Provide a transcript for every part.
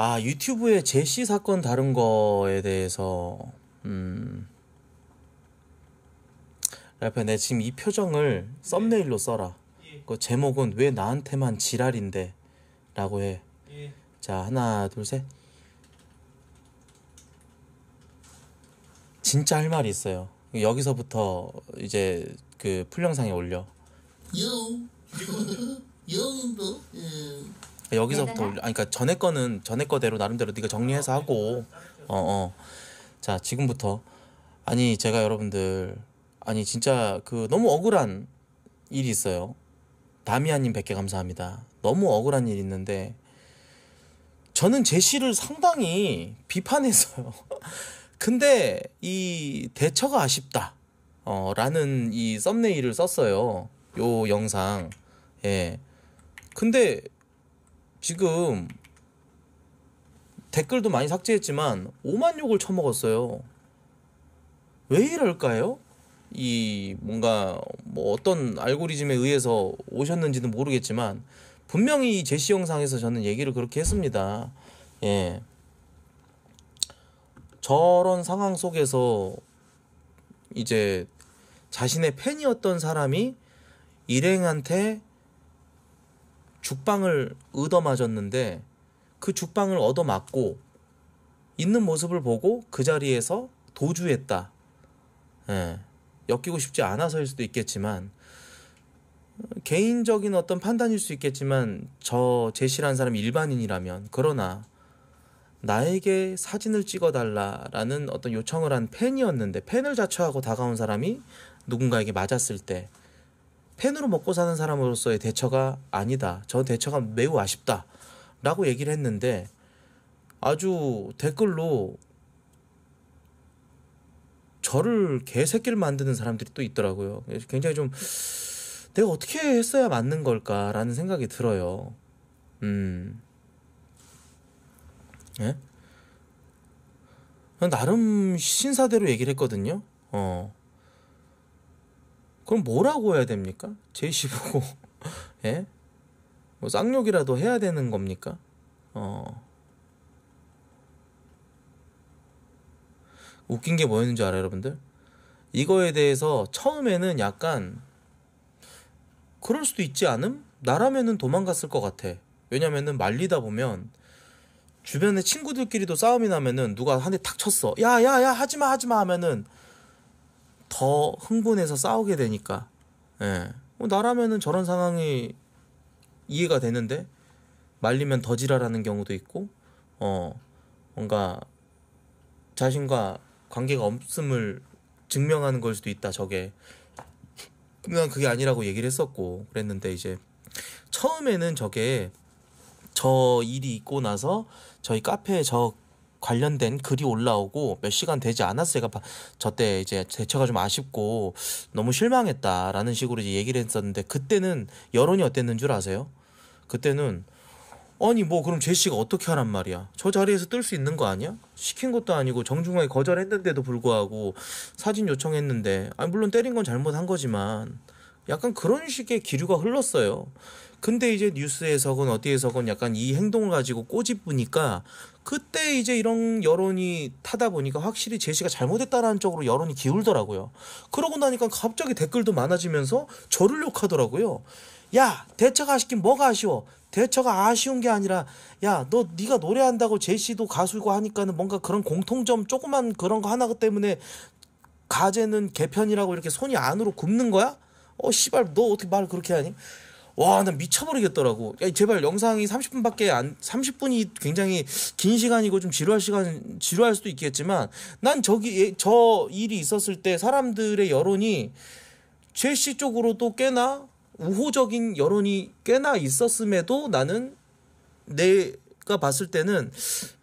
아, 유튜브에 제시 사건 다룬 거에 대해서 래퍼, 내 지금 이 표정을 썸네일로 써라. 그 제목은 왜 나한테만 지랄인데 라고 해. 자, 하나, 둘, 셋. 진짜 할 말이 있어요. 여기서부터 이제 그 풀영상에 올려. 여인도 여기서부터 올려. 아니, 그러니까 전에 거는 전에 거대로 나름대로 네가 정리해서 하고. 자, 지금부터. 아니, 제가 여러분들, 아니 진짜 그 너무 억울한 일이 있어요. 다미아님 100개 감사합니다. 너무 억울한 일이 있는데 저는 제시를 상당히 비판했어요. 근데 이 대처가 아쉽다 라는 이 썸네일을 썼어요, 요 영상. 예. 근데 지금 댓글도 많이 삭제했지만 5만 욕을 처먹었어요. 왜 이럴까요? 이 뭔가 뭐 어떤 알고리즘에 의해서 오셨는지는 모르겠지만 분명히 제시 영상에서 저는 얘기를 그렇게 했습니다. 예. 저런 상황 속에서 이제 자신의 팬이었던 사람이 일행한테 죽방을 얻어맞았는데 그 죽방을 얻어맞고 있는 모습을 보고 그 자리에서 도주했다. 예. 엮이고 싶지 않아서일 수도 있겠지만, 개인적인 어떤 판단일 수 있겠지만, 저 제시라는 사람이 일반인이라면, 그러나 나에게 사진을 찍어달라라는 어떤 요청을 한 팬이었는데 팬을 자처하고 다가온 사람이 누군가에게 맞았을 때 팬으로 먹고 사는 사람으로서의 대처가 아니다, 저 대처가 매우 아쉽다 라고 얘기를 했는데, 아주 댓글로 저를 개새끼를 만드는 사람들이 또 있더라고요. 굉장히 좀 내가 어떻게 했어야 맞는 걸까라는 생각이 들어요. 예? 나름 신사대로 얘기를 했거든요. 그럼 뭐라고 해야 됩니까? 제시 보고 예? 뭐 쌍욕이라도 해야 되는 겁니까? 웃긴 게 뭐였는지 알아요, 여러분들? 이거에 대해서 처음에는 약간 그럴 수도 있지 않음? 나라면은 도망갔을 것 같아. 왜냐면은 말리다 보면 주변에 친구들끼리도 싸움이 나면은 누가 한 대 탁 쳤어. 야, 하지마, 하지마 하면은 더 흥분해서 싸우게 되니까. 예. 나라면은 저런 상황이 이해가 되는데 말리면 더 지랄하는 경우도 있고, 뭔가 자신과 관계가 없음을 증명하는 걸 수도 있다, 저게. 근데 난 그게 아니라고 얘기를 했었고 그랬는데, 이제 처음에는 저게 저 일이 있고 나서 저희 카페에 저 관련된 글이 올라오고 몇 시간 되지 않았어요. 제가 저때 이제 대처가 좀 아쉽고 너무 실망했다라는 식으로 이제 얘기를 했었는데, 그때는 여론이 어땠는 줄 아세요? 그때는 아니 뭐 그럼 제시가 어떻게 하란 말이야, 저 자리에서 뜰 수 있는 거 아니야? 시킨 것도 아니고 정중하게 거절했는데도 불구하고 사진 요청했는데, 아니 물론 때린 건 잘못한 거지만, 약간 그런 식의 기류가 흘렀어요. 근데 이제 뉴스에서건 어디에서건 약간 이 행동을 가지고 꼬집으니까 그때 이제 이런 여론이 타다 보니까 확실히 제시가 잘못했다라는 쪽으로 여론이 기울더라고요. 그러고 나니까 갑자기 댓글도 많아지면서 저를 욕하더라고요. 야, 대처가 아쉽긴 뭐가 아쉬워, 대처가 아쉬운 게 아니라 야, 너 네가 노래한다고 제시도 가수고 하니까는 뭔가 그런 공통점 조그만 그런 거 하나 때문에 가제는 개편이라고 이렇게 손이 안으로 굽는 거야? 씨발 너 어떻게 말을 그렇게 하니? 와, 나 미쳐버리겠더라고. 야, 제발 영상이 30분밖에 안, 30분이 굉장히 긴 시간이고 좀 지루할 시간, 지루할 수도 있겠지만, 난 저기, 저 일이 있었을 때 사람들의 여론이 제시 쪽으로도 꽤나 우호적인 여론이 꽤나 있었음에도 나는 내가 봤을 때는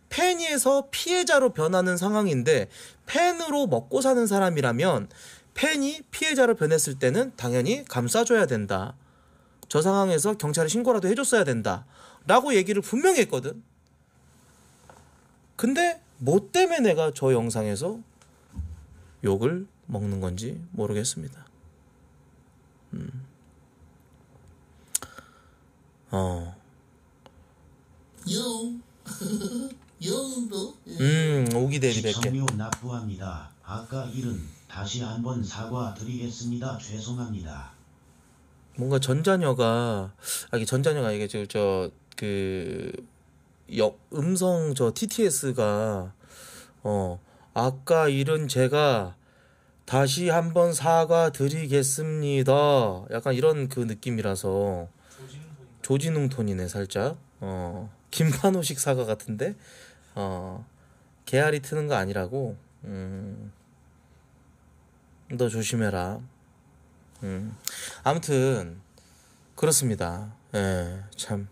팬에서 피해자로 변하는 상황인데, 팬으로 먹고 사는 사람이라면 팬이 피해자로 변했을 때는 당연히 감싸줘야 된다, 저 상황에서 경찰에 신고라도 해줬어야 된다 라고 얘기를 분명히 했거든. 근데 뭐 때문에 내가 저 영상에서 욕을 먹는 건지 모르겠습니다. 영도 오기 대리 시청료 납부합니다. 아까 일은 다시 한번 사과드리겠습니다. 죄송합니다. 뭔가 전자녀가 이게 지금 음성 TTS가 아까 일은 제가 다시 한번 사과드리겠습니다. 약간 이런 그 느낌이라서 조진웅 톤이네 살짝. 김만호식 사과 같은데 개아리 트는 거 아니라고. 너 조심해라. 아무튼 그렇습니다. 예, 참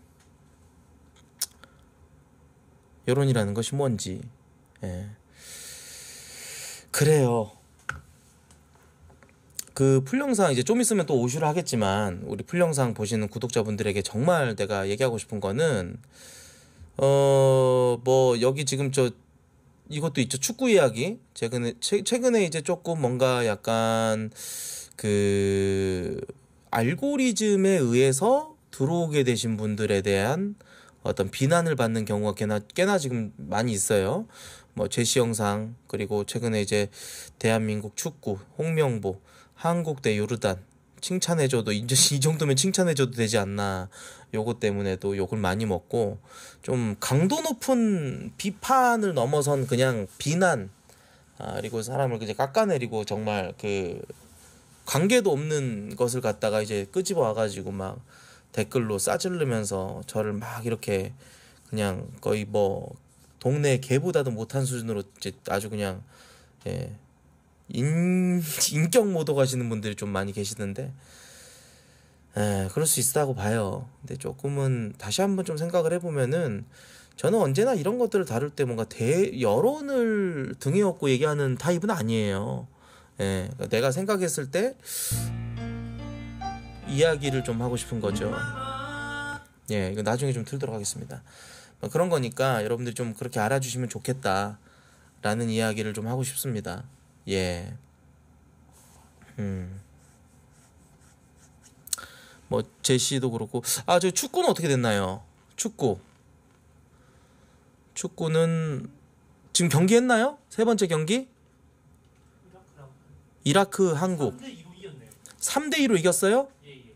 여론이라는 것이 뭔지. 예. 그래요. 그 풀영상 이제 좀 있으면 또 오슈를 하겠지만 우리 풀영상 보시는 구독자분들에게 정말 내가 얘기하고 싶은 거는 뭐 여기 지금 저 이것도 있죠. 축구 이야기. 최근에 이제 조금 뭔가 약간 그 알고리즘에 의해서 들어오게 되신 분들에 대한 어떤 비난을 받는 경우가 꽤나 지금 많이 있어요. 뭐 제시 영상, 그리고 최근에 이제 대한민국 축구 홍명보 한국 대 요르단 칭찬해줘도 이제 이 정도면 칭찬해줘도 되지 않나, 요거 때문에도 욕을 많이 먹고, 좀 강도 높은 비판을 넘어선 그냥 비난, 그리고 사람을 이제 깎아내리고 정말 그 관계도 없는 것을 갖다가 이제 끄집어 와가지고 막 댓글로 싸질르면서 저를 막 이렇게 그냥 거의 뭐 동네 개보다도 못한 수준으로 이제 아주 그냥 예. 인격 모독 하시는 분들이 좀 많이 계시던데, 에, 그럴 수 있다고 봐요. 근데 조금은 다시 한번 좀 생각을 해보면은, 저는 언제나 이런 것들을 다룰 때 뭔가 여론을 등에 업고 얘기하는 타입은 아니에요. 예, 내가 생각했을 때 이야기를 좀 하고 싶은 거죠. 예, 이거 나중에 좀 틀도록 하겠습니다. 그런 거니까 여러분들이 좀 그렇게 알아주시면 좋겠다라는 이야기를 좀 하고 싶습니다. 예. 뭐 제시도 그렇고, 저 축구는 어떻게 됐나요? 축구는 지금 경기 했나요? 세 번째 경기? 이라크 한국 3대 2로 이겼어요? 예, 예.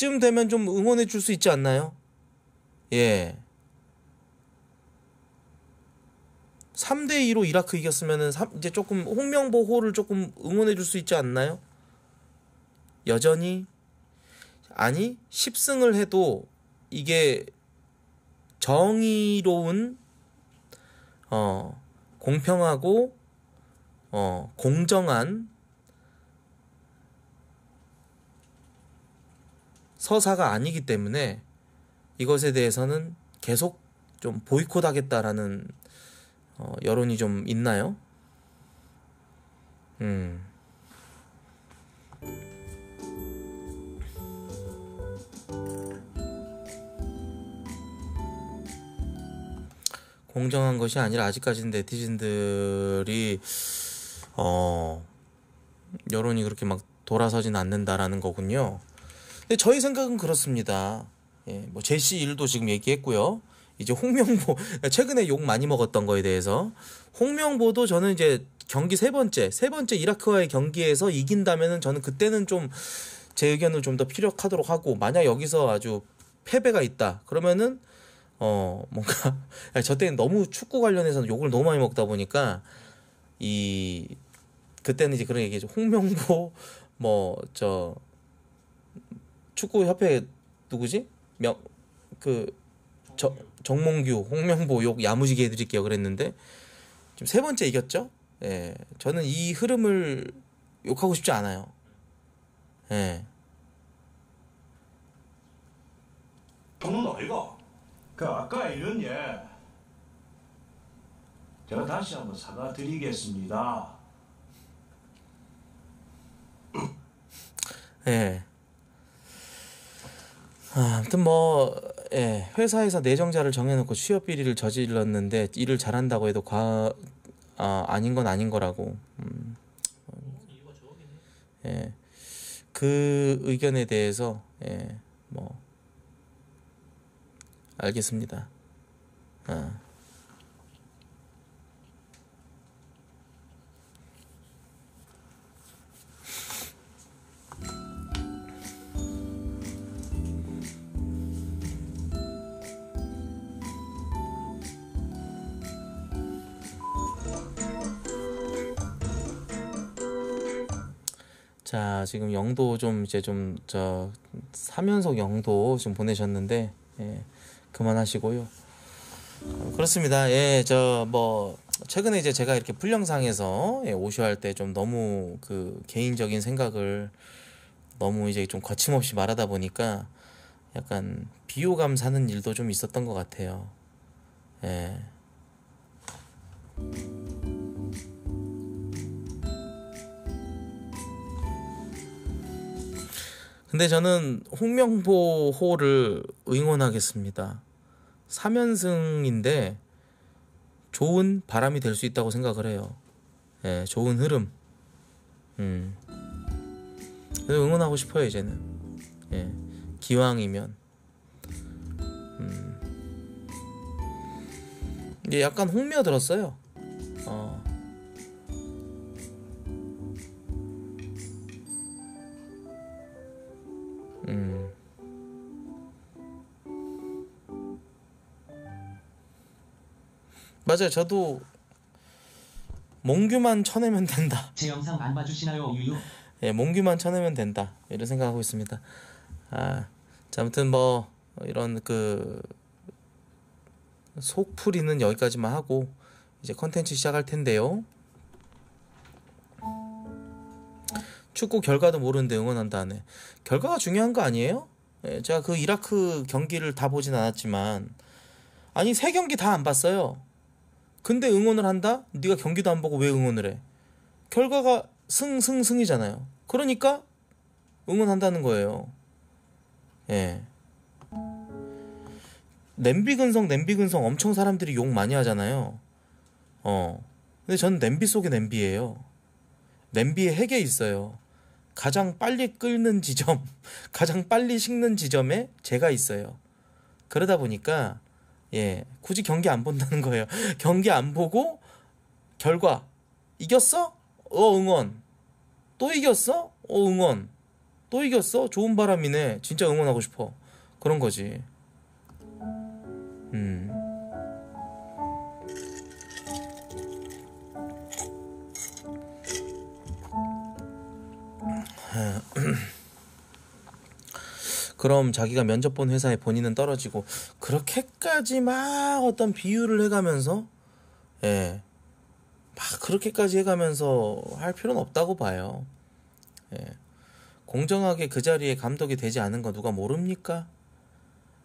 이쯤 되면 좀 응원해 줄 수 있지 않나요? 예. 3대 2로 이라크 이겼으면은 이제 조금 홍명보호를 조금 응원해 줄 수 있지 않나요? 여전히 아니 10승을 해도 이게 정의로운 공평하고 공정한 서사가 아니기 때문에 이것에 대해서는 계속 좀 보이콧하겠다라는 여론이 좀 있나요? 공정한 것이 아니라 아직까지는 네티즌들이 여론이 그렇게 막 돌아서진 않는다라는 거군요. 근데 저희 생각은 그렇습니다. 예, 뭐 제시 일도 지금 얘기했고요. 이제 홍명보 최근에 욕 많이 먹었던 거에 대해서 홍명보도 저는 이제 경기 세 번째 이라크와의 경기에서 이긴다면은 저는 그때는 좀 제 의견을 좀 더 피력하도록 하고, 만약 여기서 아주 패배가 있다 그러면은 뭔가 저 때는 너무 축구 관련해서는 욕을 너무 많이 먹다 보니까 그때는 이제 그런 얘기죠. 홍명보 축구협회 누구지? 정몽규, 홍명보 욕 야무지게 해드릴게요 그랬는데 지금 세 번째 이겼죠? 예, 저는 이 흐름을 욕하고 싶지 않아요. 예. 그 아까 이런 제가 다시 한번 사과드리겠습니다. 예. 아무튼 예, 회사에서 내정자를 정해놓고 취업 비리를 저질렀는데 일을 잘한다고 해도 아닌 건 아닌 거라고. 예, 그 의견에 대해서 알겠습니다. 자, 지금 영도 좀 이제 좀 저 3연속 영도 지금 보내셨는데, 예, 그만하시고요. 그렇습니다. 예, 저 뭐 최근에 이제 제가 이렇게 풀 영상에서, 예, 오쇼 할 때 좀 너무 그 개인적인 생각을 너무 이제 좀 거침없이 말하다 보니까 약간 비호감 사는 일도 좀 있었던 것 같아요. 예. 근데 저는 홍명보호를 응원하겠습니다. 3연승인데 좋은 바람이 될 수 있다고 생각을 해요. 예, 좋은 흐름. 그래서 응원하고 싶어요, 이제는. 예, 기왕이면. 이제 약간 홍미가 들었어요. 맞아요. 저도 몽규만 쳐내면 된다. 제 영상 안 봐주시나요? 유유. 예, 몽규만 쳐내면 된다. 이런 생각하고 있습니다. 아, 자, 아무튼 뭐 이런 그 속풀이는 여기까지만 하고 이제 컨텐츠 시작할 텐데요. 축구 결과도 모르는데 응원한다네. 결과가 중요한 거 아니에요? 예, 제가 그 이라크 경기를 다 보진 않았지만, 아니 3경기 다 안 봤어요. 근데 응원을 한다? 네가 경기도 안 보고 왜 응원을 해? 결과가 승이잖아요. 그러니까 응원한다는 거예요. 예. 냄비근성 엄청 사람들이 욕 많이 하잖아요. 근데 전 냄비 속의 냄비예요. 냄비에 핵에 있어요. 가장 빨리 끓는 지점, 가장 빨리 식는 지점에 제가 있어요. 그러다 보니까, 예, 굳이 경기 안 본다는 거예요. 경기 안 보고 결과 이겼어? 응원. 또 이겼어? 응원. 또 이겼어? 좋은 바람이네. 진짜 응원하고 싶어. 그런 거지. 그럼 자기가 면접 본 회사에 본인은 떨어지고, 그렇게까지 막 어떤 비유를 해가면서, 예, 막 그렇게까지 해가면서 할 필요는 없다고 봐요. 예, 공정하게 그 자리에 감독이 되지 않은 거 누가 모릅니까?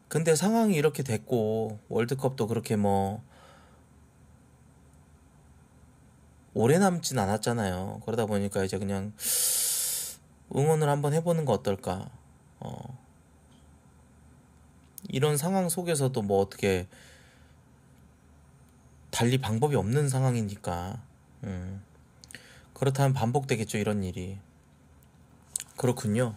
근데 상황이 이렇게 됐고, 월드컵도 그렇게 뭐 오래 남진 않았잖아요. 그러다 보니까 이제 그냥 응원을 한번 해보는 거 어떨까. 이런 상황 속에서도 뭐 어떻게 달리 방법이 없는 상황이니까. 그렇다면 반복되겠죠, 이런 일이. 그렇군요.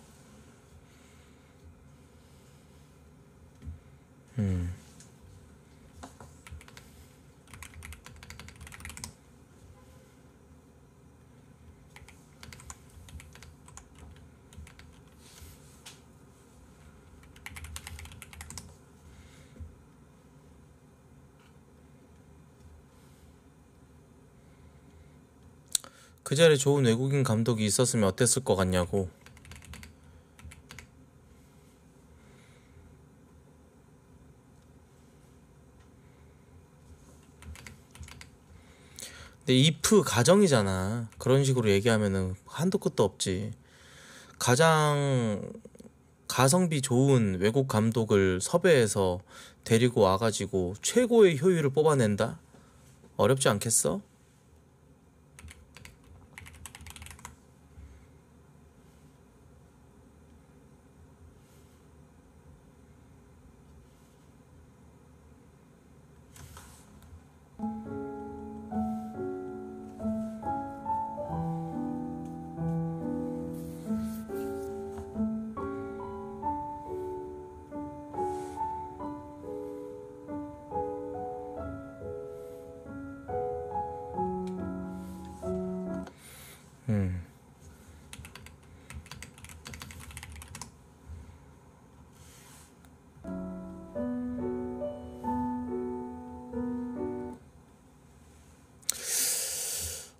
그 자리에 좋은 외국인 감독이 있었으면 어땠을 것 같냐고. 근데 if 가정이잖아. 그런 식으로 얘기하면은 한도 끝도 없지. 가장 가성비 좋은 외국 감독을 섭외해서 데리고 와가지고 최고의 효율을 뽑아낸다? 어렵지 않겠어?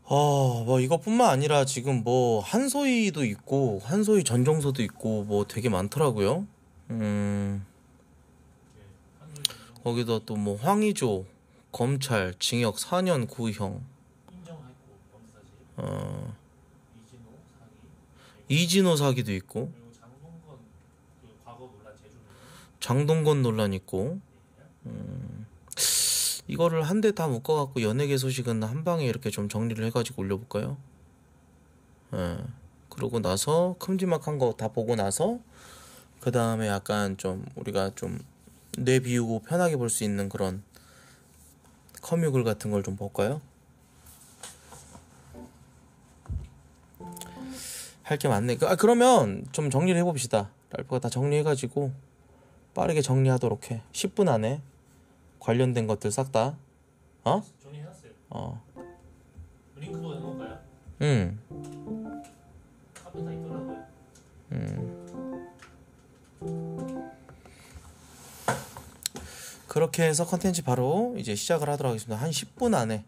뭐 이것뿐만 아니라 지금 뭐 한소희도 있고 한소희 전종서도 있고 뭐 되게 많더라고요. 거기다 또 뭐 황의조 검찰 징역 4년 구형. 이진호 사기도 있고. 장동건 논란 있고. 이거를 한 대 다 묶어갖고 연예계 소식은 한 방에 이렇게 좀 정리를 해가지고 올려볼까요? 그러고 나서 큼지막한 거 다 보고 나서 그 다음에 약간 좀 우리가 좀 뇌 비우고 편하게 볼 수 있는 그런 커뮤글 같은 걸 좀 볼까요? 할 게 많네. 그러면 좀 정리를 해봅시다. 랄프가 다 정리해가지고 빠르게 정리하도록 해. 10분 안에 관련된 것들 싹 다. 정리해놨어요. 링크 보내놓을까요? 응. 카페 다 있더라고요. 그렇게 해서 컨텐츠 바로 이제 시작을 하도록 하겠습니다. 한 10분 안에.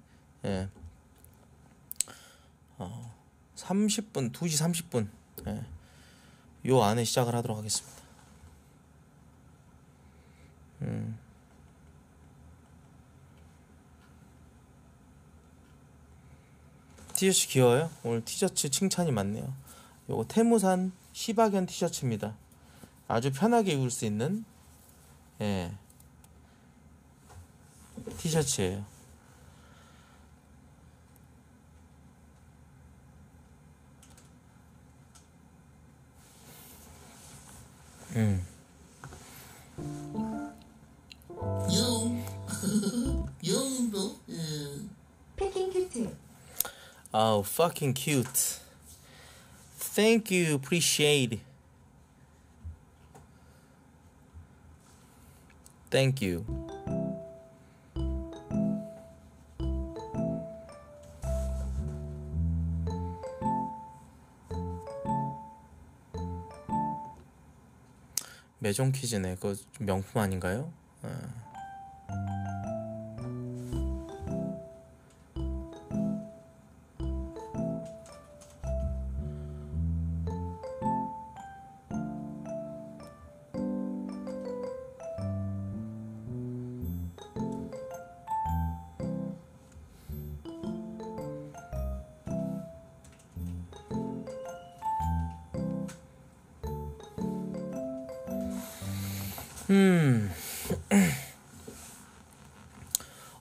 30분, 2시 30분. 요 안에 시작을 하도록 하겠습니다. 티셔츠 귀여워요? 오늘 티셔츠 칭찬이 많네요. 요거 태무산 시바견 티셔츠입니다. 아주 편하게 입을 수 있는 티셔츠예요. 용도 패킹 큐트. Oh, fucking cute. Thank you, appreciate. Thank you. 매종 퀴즈네. 그거 명품 아닌가요?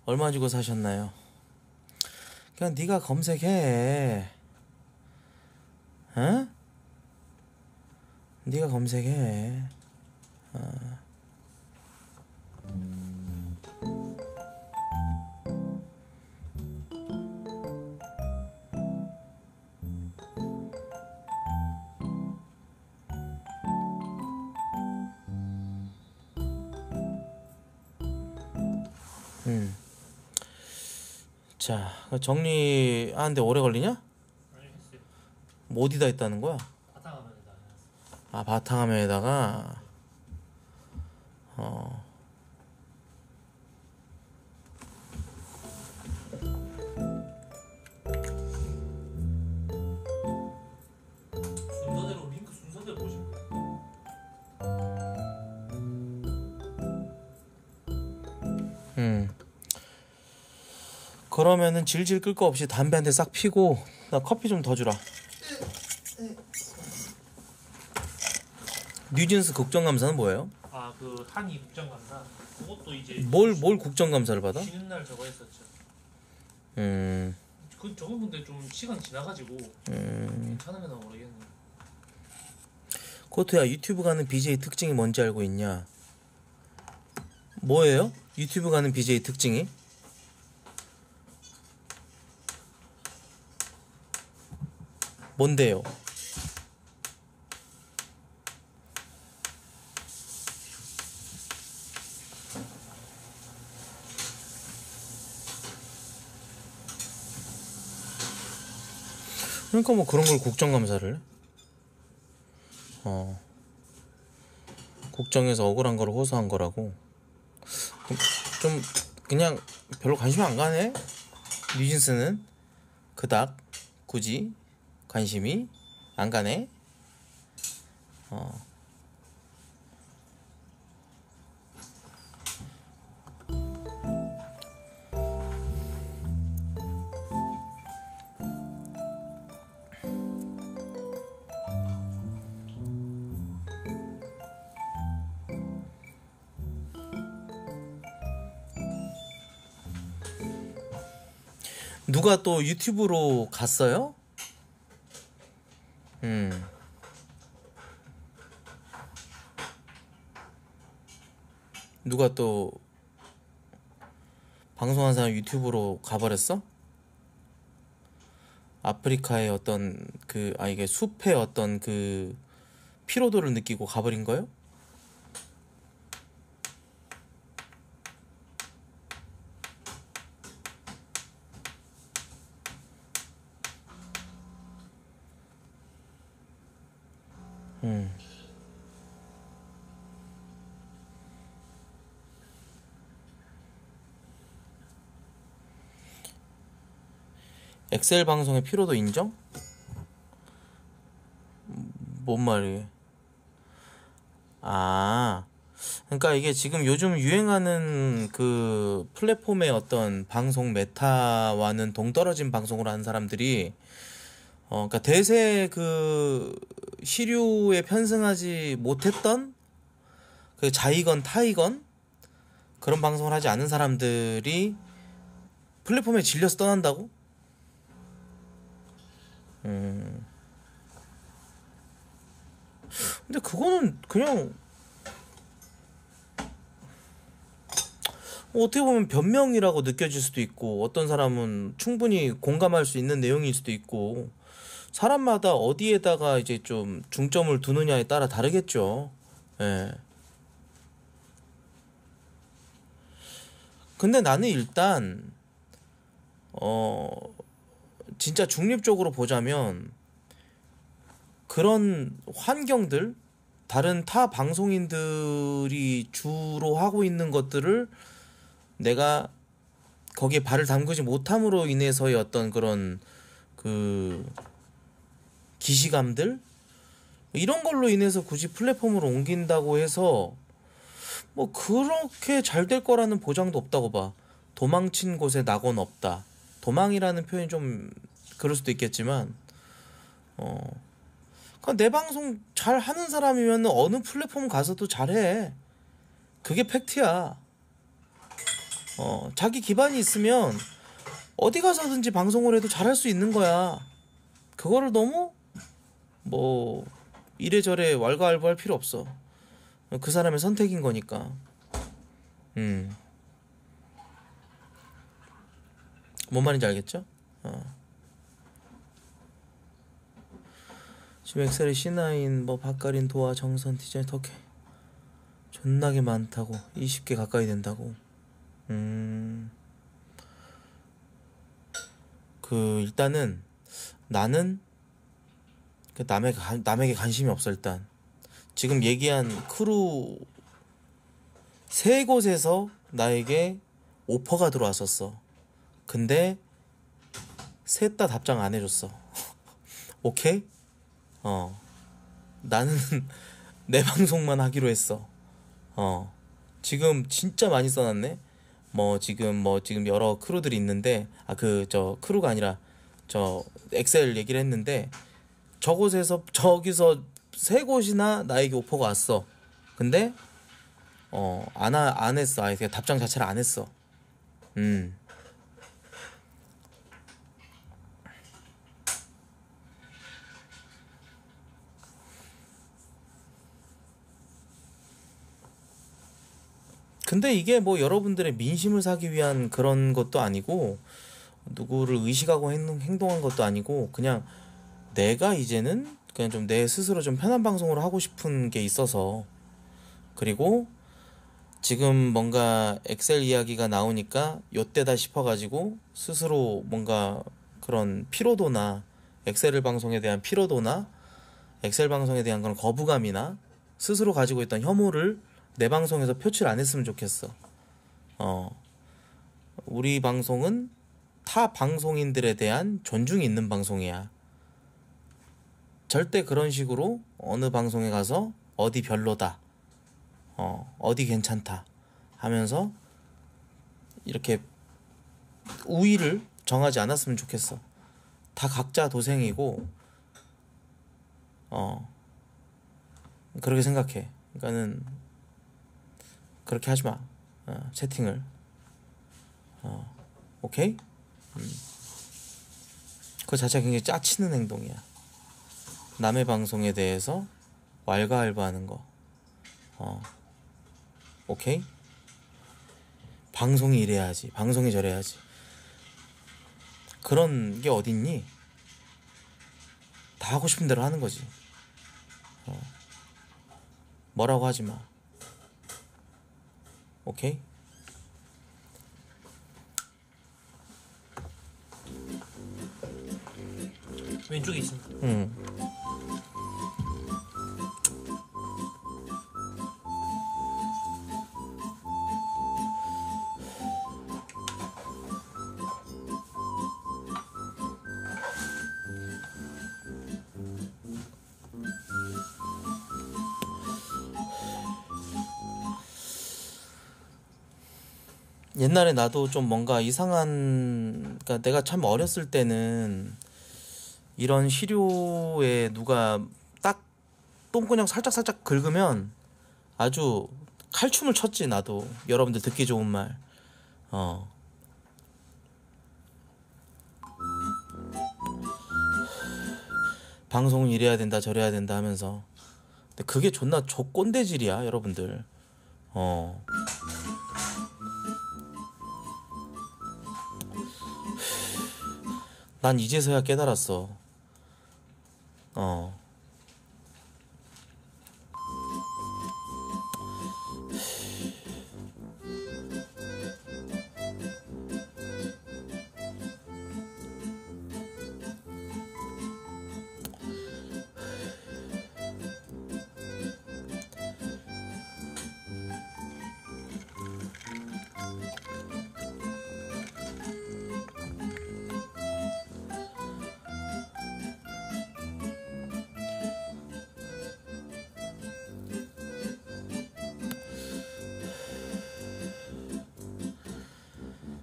얼마 주고 사셨나요? 그냥 네가 검색해. 어? 네가 검색해. 자, 정리하는데 오래 걸리냐? 아니, 했어요. 뭐 어디다 했다는 거야? 바탕화면에다 해놨어요. 아, 바탕화면에다가? 순서대로 링크 순서대로 보시면 돼요. 그러면은 질질 끌 거 없이 담배 한 대 싹 피고 나 커피 좀 더 주라. 뉴진스 국정감사는 뭐예요? 아, 그 한이 국정감사. 그것도 이제 뭘 국정감사를 받아? 쉬는 날 저거 했었죠. 그 저거 근데 좀 시간 지나가지고 괜찮으면 모르겠네. 코트야, 유튜브 가는 BJ 특징이 뭔지 알고 있냐? 뭐예요? 유튜브 가는 BJ 특징이? 뭔데요? 그러니까 뭐 그런 걸 국정감사를? 국정에서 억울한 걸 호소한 거라고? 좀 그냥 별로 관심 안 가네? 뉴진스는? 그닥 굳이 관심이 안 가네. 누가 또 유튜브로 갔어요? 누가 또 방송한 사람 유튜브로 가버렸어? 아프리카의 어떤 그 이게 숲의 어떤 그 피로도를 느끼고 가버린 거예요? 엑셀 방송의 피로도 인정? 뭔 말이에요? 그러니까 이게 지금 요즘 유행하는 그 플랫폼의 어떤 방송 메타와는 동떨어진 방송을 하는 사람들이 그러니까 대세 그 시류에 편승하지 못했던 그 자이건 타이건 그런 방송을 하지 않은 사람들이 플랫폼에 질려서 떠난다고? 근데 그거는 그냥 어떻게 보면 변명이라고 느껴질 수도 있고, 어떤 사람은 충분히 공감할 수 있는 내용일 수도 있고, 사람마다 어디에다가 이제 좀 중점을 두느냐에 따라 다르겠죠. 예. 근데 나는 일단 진짜 중립적으로 보자면 그런 환경들, 다른 타 방송인들이 주로 하고 있는 것들을 내가 거기에 발을 담그지 못함으로 인해서의 어떤 그런 그 기시감들, 이런 걸로 인해서 굳이 플랫폼으로 옮긴다고 해서 뭐 그렇게 잘 될 거라는 보장도 없다고 봐. 도망친 곳에 낙원 없다. 도망이라는 표현이 좀 그럴 수도 있겠지만, 내 방송 잘 하는 사람이면 어느 플랫폼 가서도 잘해. 그게 팩트야. 자기 기반이 있으면 어디 가서든지 방송을 해도 잘할 수 있는 거야. 그거를 너무 뭐 이래저래 왈가왈부할 필요 없어. 그 사람의 선택인 거니까. 뭔 말인지 알겠죠? 지금 엑셀에 C9, 뭐 박가린, 도화, 정선, 디자인, 터키 존나게 많다고. 20개 가까이 된다고. 일단은 나는 남에게 관심이 없어. 일단 지금 얘기한 크루 세 곳에서 나에게 오퍼가 들어왔었어. 근데 셋 다 답장 안 해줬어. 오케이? 나는 내 방송만 하기로 했어. 지금 진짜 많이 써놨네. 지금 여러 크루들이 있는데, 크루가 아니라 엑셀 얘기를 했는데, 저기서 세 곳이나 나에게 오퍼가 왔어. 근데 안 했어. 아예 그냥 답장 자체를 안 했어. 근데 이게 뭐 여러분들의 민심을 사기 위한 그런 것도 아니고, 누구를 의식하고 행동한 것도 아니고, 그냥 내가 이제는 그냥 좀 내 스스로 좀 편한 방송을 하고 싶은 게 있어서. 그리고 지금 뭔가 엑셀 이야기가 나오니까 요때다 싶어가지고 스스로 뭔가 그런 피로도나 엑셀 방송에 대한 피로도나 엑셀 방송에 대한 그런 거부감이나 스스로 가지고 있던 혐오를 내 방송에서 표출 안 했으면 좋겠어. 우리 방송은 타 방송인들에 대한 존중이 있는 방송이야. 절대 그런 식으로 어느 방송에 가서 어디 별로다, 어디 괜찮다 하면서 이렇게 우위를 정하지 않았으면 좋겠어. 다 각자 도생이고, 그렇게 생각해. 그러니까는 그렇게 하지 마. 채팅을. 오케이? 그 자체가 굉장히 짜치는 행동이야. 남의 방송에 대해서 왈가왈부하는 거. 오케이? 방송이 이래야지, 방송이 저래야지, 그런 게 어딨니? 다 하고 싶은 대로 하는 거지. 뭐라고 하지 마. 오케이? 왼쪽에 있습니다. 옛날에 나도 좀 뭔가 이상한, 그러니까 내가 참 어렸을 때는 이런 시료에 누가 딱 똥구녕 살짝살짝 긁으면 아주 칼춤을 췄지. 나도 여러분들 듣기 좋은 말. 방송은 이래야 된다 저래야 된다 하면서. 근데 그게 존나 족꼰대질이야 여러분들. 난 이제서야 깨달았어.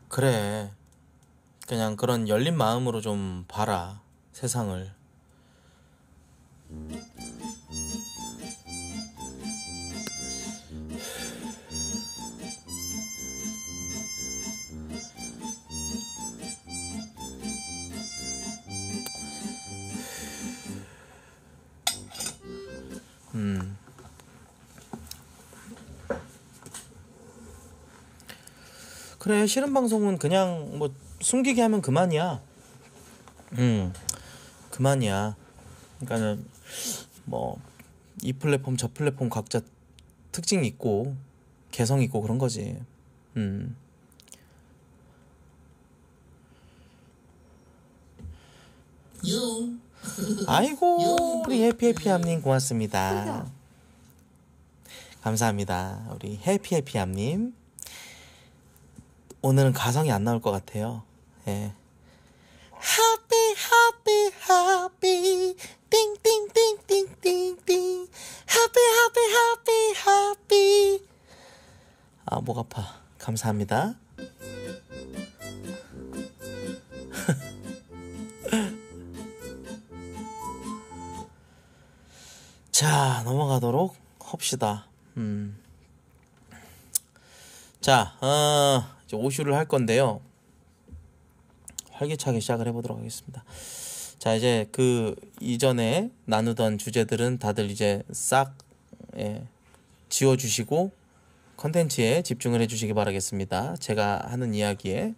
그래, 그냥 그런 열린 마음으로 좀 봐라 세상을. 그래, 싫은 방송은 그냥 뭐 숨기게 하면 그만이야. 그만이야. 그러니까는 뭐 이 플랫폼 저 플랫폼 각자 특징이 있고 개성이 있고 그런 거지. 아이고, 우리 해피해피함님 고맙습니다. 감사합니다. 우리 해피해피함님. 오늘은 가성이 안 나올 것 같아요. 예. Happy, happy, ding, ding, ding, ding, ding, ding. Happy. 아, 목 아파. 감사합니다. 자, 넘어가도록 합시다. 자, 이제 5슈를 할 건데요. 활기차게 시작을 해보도록 하겠습니다. 자, 이제 그 이전에 나누던 주제들은 다들 이제 싹, 지워주시고 컨텐츠에 집중을 해주시기 바라겠습니다. 제가 하는 이야기에.